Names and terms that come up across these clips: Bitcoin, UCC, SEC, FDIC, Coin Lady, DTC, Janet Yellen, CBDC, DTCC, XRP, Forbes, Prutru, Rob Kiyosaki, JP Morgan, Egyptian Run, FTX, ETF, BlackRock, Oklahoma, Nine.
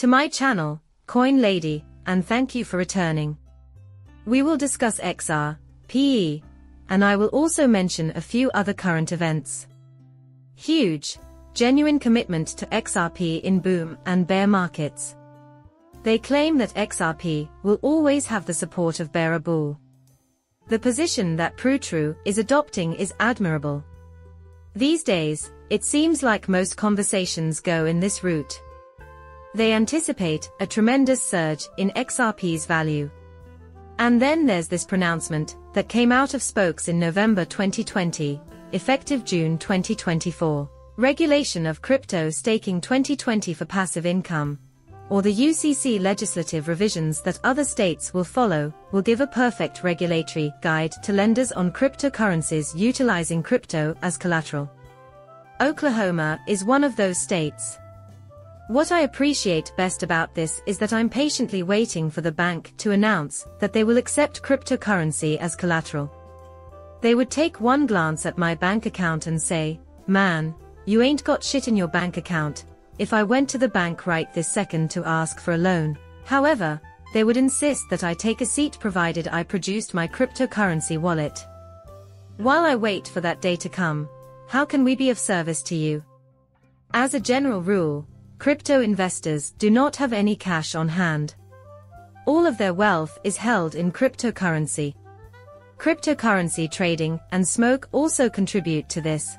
to my channel, Coin Lady, and thank you for returning. We will discuss XRP, and I will also mention a few other current events. Huge, genuine commitment to XRP in boom and bear markets. They claim that XRP will always have the support of bearer bull. The position that Prutru is adopting is admirable. These days, it seems like most conversations go in this route. They anticipate a tremendous surge in XRP's value. And then there's this pronouncement that came out of spokes in November 2020, effective June 2024. Regulation of crypto staking 2020 for passive income, or the UCC legislative revisions that other states will follow, will give a perfect regulatory guide to lenders on cryptocurrencies utilizing crypto as collateral. Oklahoma is one of those states. What I appreciate best about this is that I'm patiently waiting for the bank to announce that they will accept cryptocurrency as collateral. They would take one glance at my bank account and say, "Man, you ain't got shit in your bank account," if I went to the bank right this second to ask for a loan. However, they would insist that I take a seat provided I produced my cryptocurrency wallet. While I wait for that day to come, how can we be of service to you? As a general rule, crypto investors do not have any cash on hand. All of their wealth is held in cryptocurrency. Cryptocurrency trading and smoke also contribute to this.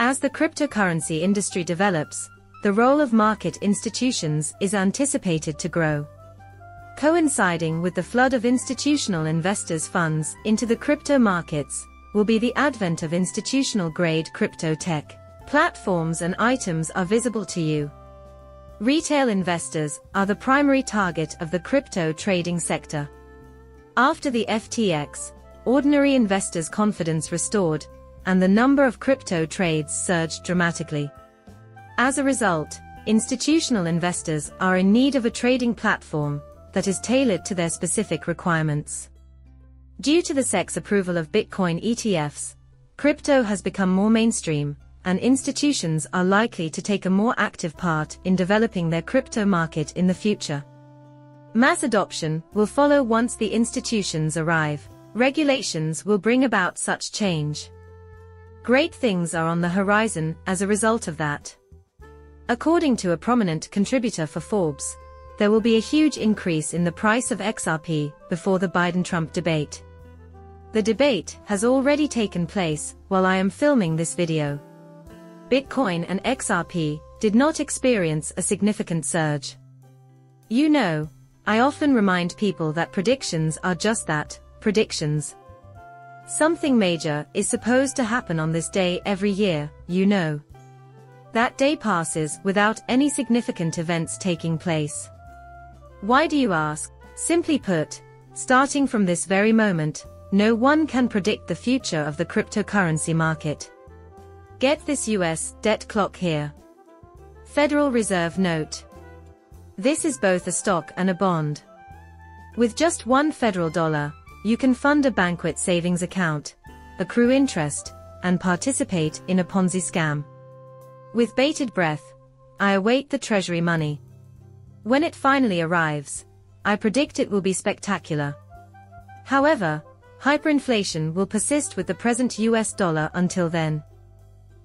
As the cryptocurrency industry develops, the role of market institutions is anticipated to grow, coinciding with the flood of institutional investors' funds into the crypto markets. Will be the advent of institutional-grade crypto tech platforms, and items are visible to you. Retail investors are the primary target of the crypto trading sector. After the FTX, ordinary investors' confidence restored, and the number of crypto trades surged dramatically. As a result, institutional investors are in need of a trading platform that is tailored to their specific requirements. Due to the SEC's approval of Bitcoin ETFs, crypto has become more mainstream, and institutions are likely to take a more active part in developing their crypto market in the future. Mass adoption will follow once the institutions arrive. Regulations will bring about such change. Great things are on the horizon as a result of that. According to a prominent contributor for Forbes, there will be a huge increase in the price of XRP before the Biden-Trump debate. The debate has already taken place while I am filming this video. Bitcoin and XRP did not experience a significant surge. You know, I often remind people that predictions are just that, predictions. Something major is supposed to happen on this day every year, you know. That day passes without any significant events taking place. Why do you ask? Simply put, starting from this very moment, no one can predict the future of the cryptocurrency market. Get this US debt clock here. Federal Reserve note. This is both a stock and a bond. With just one federal dollar, you can fund a banquet savings account, accrue interest, and participate in a Ponzi scam. With bated breath, I await the Treasury money. When it finally arrives, I predict it will be spectacular. However, hyperinflation will persist with the present US dollar until then.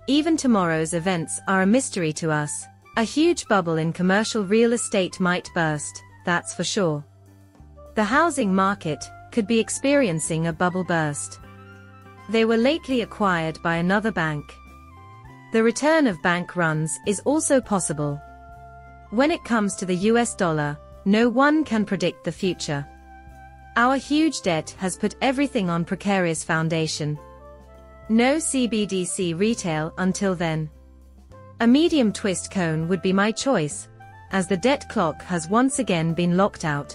Even tomorrow's events are a mystery to us. A huge bubble in commercial real estate might burst, that's for sure. The housing market could be experiencing a bubble burst. They were lately acquired by another bank. The return of bank runs is also possible. When it comes to the US dollar, no one can predict the future. Our huge debt has put everything on precarious foundation. No CBDC retail until then. A medium twist cone would be my choice, as the debt clock has once again been locked out.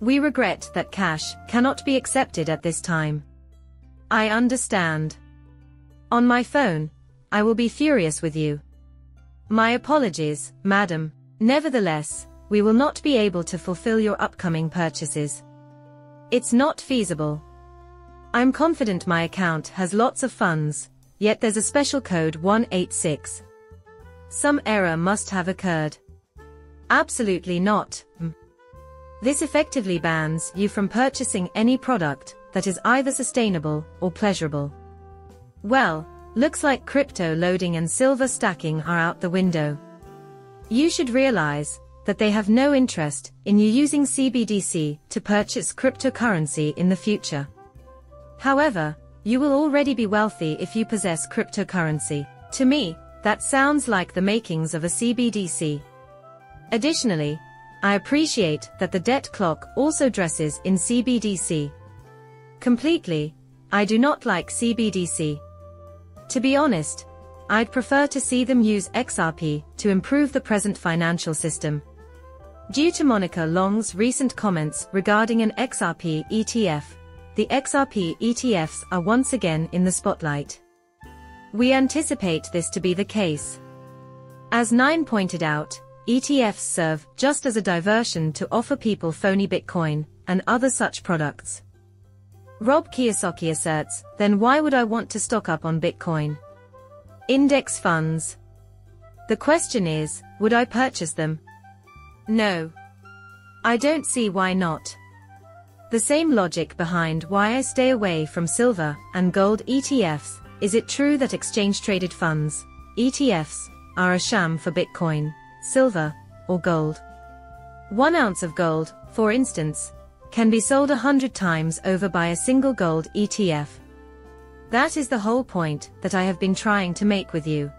We regret that cash cannot be accepted at this time. I understand. On my phone, I will be furious with you. My apologies, madam. Nevertheless, we will not be able to fulfill your upcoming purchases. It's not feasible. I'm confident my account has lots of funds, yet there's a special code 186. Some error must have occurred. Absolutely not. This effectively bans you from purchasing any product that is either sustainable or pleasurable. Well, looks like crypto loading and silver stacking are out the window. You should realize that they have no interest in you using CBDC to purchase cryptocurrency in the future. However, you will already be wealthy if you possess cryptocurrency. To me, that sounds like the makings of a CBDC. Additionally, I appreciate that the debt clock also dresses in CBDC. Completely, I do not like CBDC. To be honest, I'd prefer to see them use XRP to improve the present financial system. Due to Monica Long's recent comments regarding an XRP ETF, the XRP ETFs are once again in the spotlight. We anticipate this to be the case. As Nine pointed out, ETFs serve just as a diversion to offer people phony Bitcoin and other such products. Rob Kiyosaki asserts, then why would I want to stock up on Bitcoin? Index funds. The question is, would I purchase them? No. I don't see why not. The same logic behind why I stay away from silver and gold ETFs. Is it true that exchange-traded funds, ETFs, are a sham for Bitcoin, silver, or gold? 1 ounce of gold, for instance, can be sold 100 times over by a single gold ETF. That is the whole point that I have been trying to make with you.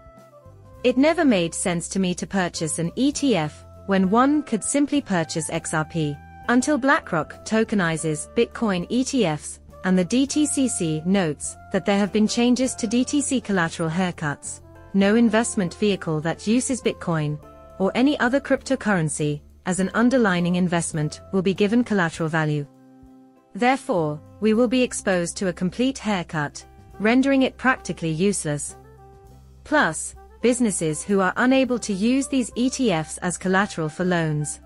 It never made sense to me to purchase an ETF when one could simply purchase XRP, until BlackRock tokenizes Bitcoin ETFs and the DTCC notes that there have been changes to DTC collateral haircuts. No investment vehicle that uses Bitcoin or any other cryptocurrency as an underlying investment will be given collateral value. Therefore, we will be exposed to a complete haircut, rendering it practically useless. Plus, businesses who are unable to use these ETFs as collateral for loans,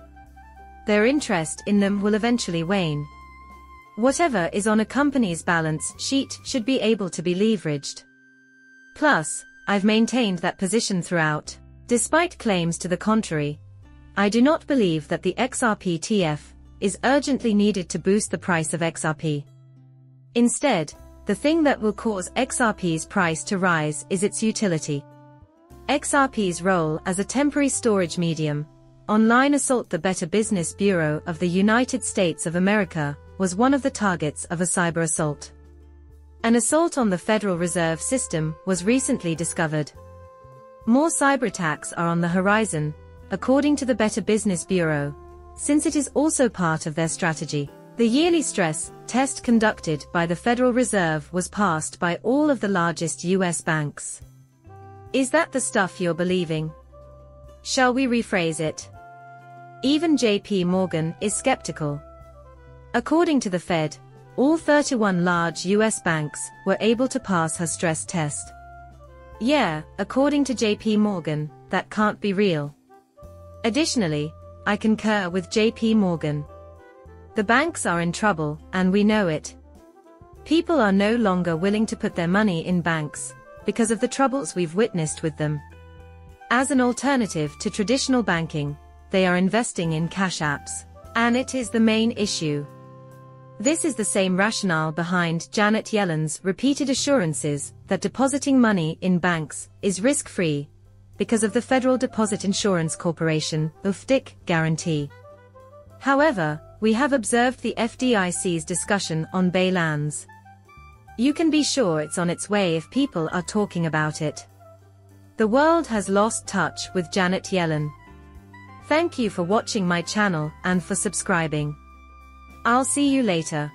their interest in them will eventually wane. Whatever is on a company's balance sheet should be able to be leveraged. Plus, I've maintained that position throughout. Despite claims to the contrary, I do not believe that the XRP ETF is urgently needed to boost the price of XRP. Instead, the thing that will cause XRP's price to rise is its utility. XRP's role as a temporary storage medium, online assault the Better Business Bureau of the United States of America, was one of the targets of a cyber assault. An assault on the Federal Reserve System was recently discovered. More cyber attacks are on the horizon, according to the Better Business Bureau, since it is also part of their strategy. The yearly stress test conducted by the Federal Reserve was passed by all of the largest US banks. Is that the stuff you're believing? Shall we rephrase it? Even JP Morgan is skeptical. According to the Fed, all 31 large US banks were able to pass her stress test. Yeah, according to JP Morgan, that can't be real. Additionally, I concur with JP Morgan. The banks are in trouble, and we know it. People are no longer willing to put their money in banks because of the troubles we've witnessed with them. As an alternative to traditional banking, they are investing in cash apps, and it is the main issue. This is the same rationale behind Janet Yellen's repeated assurances that depositing money in banks is risk-free because of the Federal Deposit Insurance Corporation (FDIC) guarantee. However, we have observed the FDIC's discussion on bail-ins. You can be sure it's on its way if people are talking about it. The world has lost touch with Janet Yellen. Thank you for watching my channel and for subscribing. I'll see you later.